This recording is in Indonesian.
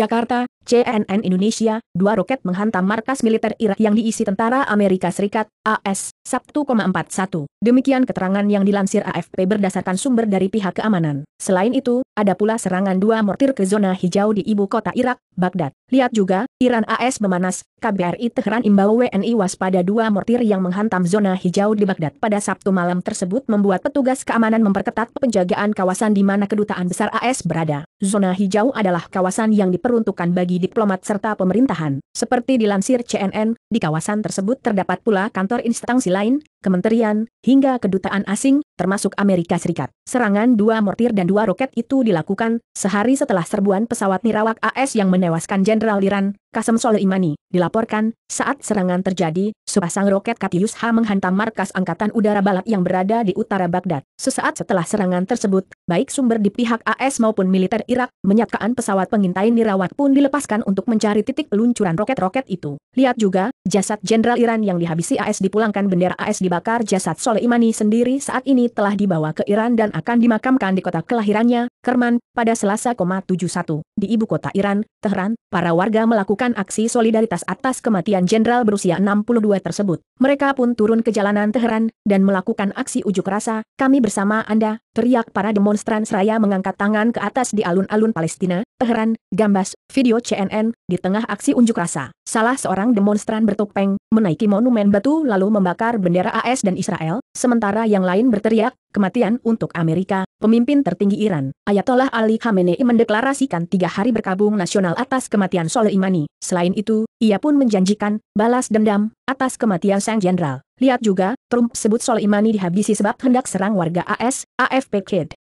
Jakarta, CNN Indonesia, 2 roket menghantam markas militer Iran yang diisi tentara Amerika Serikat, AS, Sabtu, 41. Demikian keterangan yang dilansir AFP berdasarkan sumber dari pihak keamanan. Selain itu, ada pula serangan 2 mortir ke zona hijau di ibu kota Irak, Baghdad. Lihat juga, Iran AS memanas, KBRI Teheran imbau WNI waspada 2 mortir yang menghantam zona hijau di Baghdad pada Sabtu malam tersebut membuat petugas keamanan memperketat penjagaan kawasan di mana kedutaan besar AS berada. Zona hijau adalah kawasan yang diperuntukkan bagi diplomat serta pemerintahan. Seperti dilansir CNN, di kawasan tersebut terdapat pula kantor instansi lain, kementerian, hingga kedutaan asing, termasuk Amerika Serikat. Serangan 2 mortir dan 2 roket itu dilakukan sehari setelah serbuan pesawat nirawak AS yang menewaskan Jenderal Iran, Kasem Soleimani. Dilaporkan, saat serangan terjadi, sepasang roket Katyusha menghantam markas Angkatan Udara Balad yang berada di utara Baghdad. Sesaat setelah serangan tersebut, baik sumber di pihak AS maupun militer Irak menyatakan pesawat pengintai nirawak pun dilepaskan untuk mencari titik peluncuran roket-roket itu. Lihat juga, jasad Jenderal Iran yang dihabisi AS dipulangkan, bendera AS dibakar, jasad Soleimani sendiri saat ini telah dibawa ke Iran dan akan dimakamkan di kota kelahirannya, Kerman, pada Selasa, 71. Di ibu kota Iran, Teheran, para warga melakukan aksi solidaritas atas kematian jenderal berusia 62 tersebut. Mereka pun turun ke jalanan Teheran dan melakukan aksi unjuk rasa. "Kami bersama Anda," teriak para demonstran seraya mengangkat tangan ke atas di alun-alun Palestina, Teheran. Gambas, video CNN. Di tengah aksi unjuk rasa, salah seorang demonstran bertopeng, menaiki monumen batu lalu membakar bendera AS dan Israel, sementara yang lain berteriak, "Kematian untuk Amerika." Pemimpin tertinggi Iran, Ayatollah Ali Khamenei, mendeklarasikan 3 hari berkabung nasional atas kematian Soleimani. Selain itu, ia pun menjanjikan balas dendam atas kematian sang jenderal. Lihat juga, Trump sebut Soleimani dihabisi sebab hendak serang warga AS. AFP Kid.